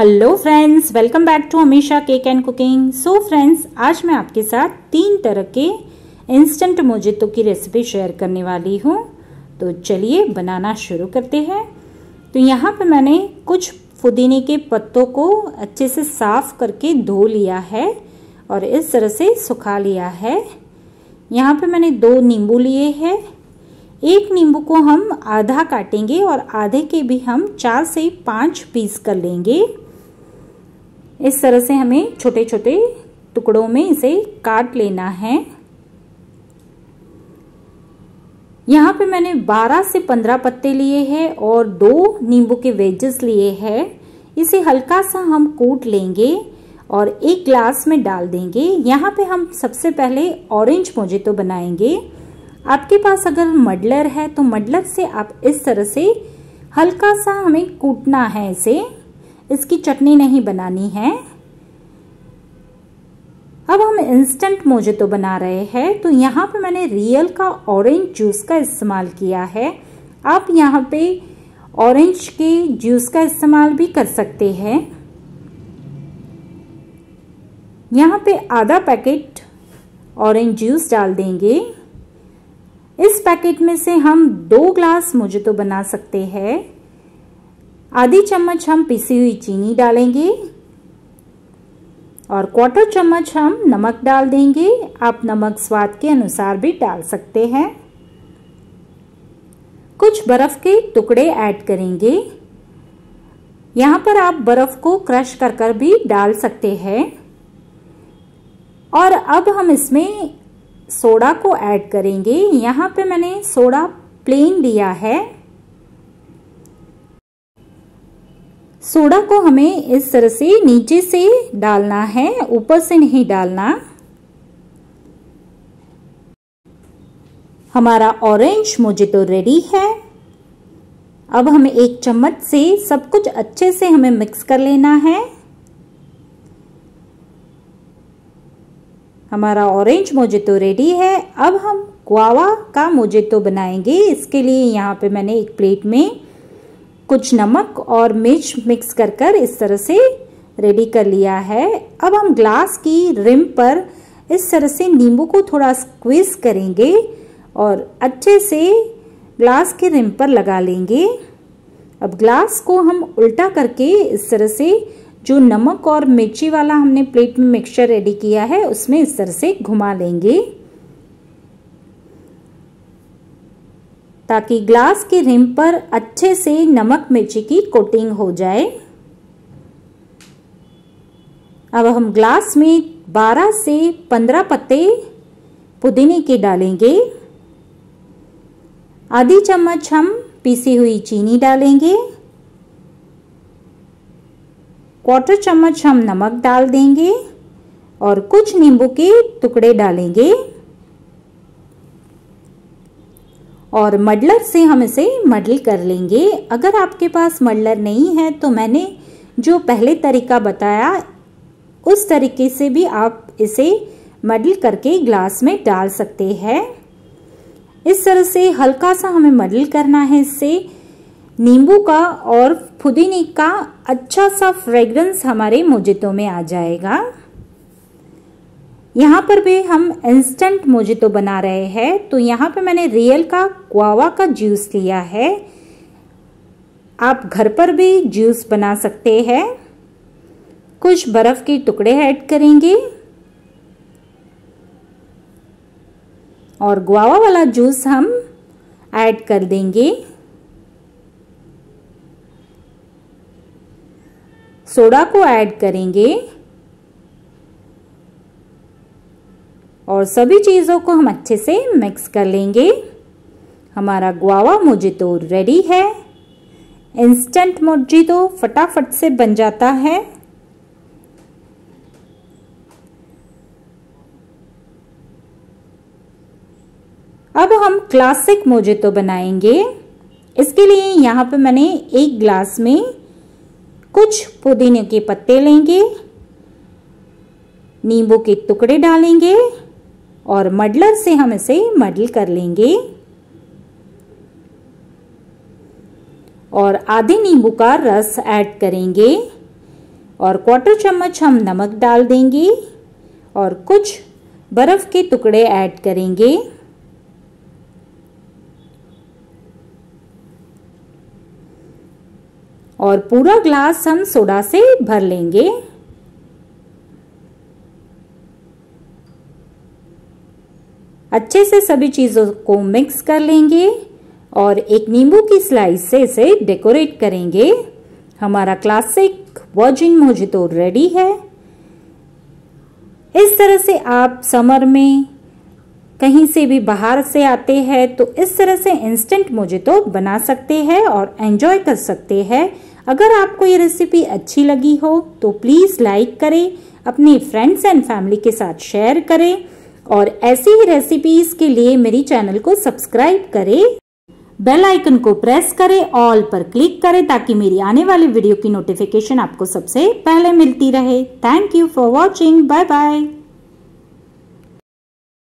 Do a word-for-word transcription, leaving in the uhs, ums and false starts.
Hello friends, welcome back to Amisha cake and cooking. So friends, आज मैं आपके साथ तीन तरह के इंस्टेंट मोजितो की रेसिपी शेयर करने वाली हूँ। तो चलिए बनाना शुरू करते हैं। तो यहाँ पे मैंने कुछ पुदीने के पत्तों को अच्छे से साफ करके धो लिया है और इस तरह से सुखा लिया है। यहाँ पे मैंने दो नींबू लिए हैं। एक नींबू को हम आधा काटेंगे और आधे के भी हम चार से पाँच पीस कर लेंगे। इस तरह से हमें छोटे छोटे टुकड़ों में इसे काट लेना है। यहाँ पे मैंने बारह से पंद्रह पत्ते लिए हैं और दो नींबू के वेजेस लिए हैं। इसे हल्का सा हम कूट लेंगे और एक ग्लास में डाल देंगे। यहाँ पे हम सबसे पहले ऑरेंज मोजितो बनाएंगे। आपके पास अगर मडलर है तो मडलर से आप इस तरह से हल्का सा हमें कूटना है इसे, इसकी चटनी नहीं बनानी है। अब हम इंस्टेंट मोजितो बना रहे हैं, तो यहाँ पे मैंने रियल का ऑरेंज जूस का इस्तेमाल किया है। आप यहाँ पे ऑरेंज के जूस का इस्तेमाल भी कर सकते हैं। यहाँ पे आधा पैकेट ऑरेंज जूस डाल देंगे। इस पैकेट में से हम दो ग्लास मोजितो बना सकते हैं। आधी चम्मच हम पिसी हुई चीनी डालेंगे और क्वार्टर चम्मच हम नमक डाल देंगे। आप नमक स्वाद के अनुसार भी डाल सकते हैं। कुछ बर्फ के टुकड़े ऐड करेंगे। यहाँ पर आप बर्फ को क्रश कर कर भी डाल सकते हैं। और अब हम इसमें सोडा को ऐड करेंगे। यहाँ पे मैंने सोडा प्लेन लिया है। सोडा को हमें इस तरह से नीचे से डालना है, ऊपर से नहीं डालना। हमारा ऑरेंज मोजितो रेडी है। अब हमें एक चम्मच से सब कुछ अच्छे से हमें मिक्स कर लेना है। हमारा ऑरेंज मोजितो रेडी है। अब हम गुआवा का मोजितो बनाएंगे। इसके लिए यहाँ पे मैंने एक प्लेट में कुछ नमक और मिर्च मिक्स कर कर इस तरह से रेडी कर लिया है। अब हम ग्लास की रिम पर इस तरह से नींबू को थोड़ा स्क्वीज करेंगे और अच्छे से ग्लास के रिम पर लगा लेंगे। अब ग्लास को हम उल्टा करके इस तरह से जो नमक और मिर्ची वाला हमने प्लेट में मिक्सचर रेडी किया है उसमें इस तरह से घुमा लेंगे ताकि ग्लास के रिम पर अच्छे से नमक मिर्ची की कोटिंग हो जाए। अब हम ग्लास में बारह से पंद्रह पत्ते पुदीने के डालेंगे। आधी चम्मच हम पीसी हुई चीनी डालेंगे। क्वार्टर चम्मच हम नमक डाल देंगे और कुछ नींबू के टुकड़े डालेंगे और मडलर से हम इसे मडल कर लेंगे। अगर आपके पास मडलर नहीं है तो मैंने जो पहले तरीका बताया उस तरीके से भी आप इसे मडल करके ग्लास में डाल सकते हैं। इस तरह से हल्का सा हमें मडल करना है। इससे नींबू का और पुदीने का अच्छा सा फ्रेग्रेंस हमारे मोजितो में आ जाएगा। यहाँ पर भी हम इंस्टेंट मोजितो बना रहे हैं, तो यहाँ पे मैंने रियल का गुआवा का जूस लिया है। आप घर पर भी जूस बना सकते हैं। कुछ बर्फ के टुकड़े ऐड करेंगे और गुआवा वाला जूस हम ऐड कर देंगे। सोडा को ऐड करेंगे और सभी चीज़ों को हम अच्छे से मिक्स कर लेंगे। हमारा गुआवा मोजितो रेडी है। इंस्टेंट मोजितो फटाफट से बन जाता है। अब हम क्लासिक मोजितो बनाएंगे। इसके लिए यहाँ पे मैंने एक ग्लास में कुछ पुदीने के पत्ते लेंगे, नींबू के टुकड़े डालेंगे और मडलर से हम इसे मडल कर लेंगे और आधे नींबू का रस ऐड करेंगे। और क्वार्टर चम्मच हम नमक डाल देंगे और कुछ बर्फ़ के टुकड़े ऐड करेंगे। और पूरा ग्लास हम सोडा से भर लेंगे। अच्छे से सभी चीज़ों को मिक्स कर लेंगे और एक नींबू की स्लाइस से इसे डेकोरेट करेंगे। हमारा क्लासिक वर्जिन मोजितो रेडी है। इस तरह से आप समर में कहीं से भी बाहर से आते हैं तो इस तरह से इंस्टेंट मोजितो बना सकते हैं और एंजॉय कर सकते हैं। अगर आपको ये रेसिपी अच्छी लगी हो तो प्लीज़ लाइक करें, अपने फ्रेंड्स एंड फैमिली के साथ शेयर करें और ऐसी ही रेसिपीज़ के लिए मेरी चैनल को सब्सक्राइब करें। बेल आइकन को प्रेस करें, ऑल पर क्लिक करें ताकि मेरी आने वाली वीडियो की नोटिफिकेशन आपको सबसे पहले मिलती रहे। Thank you for watching. Bye bye.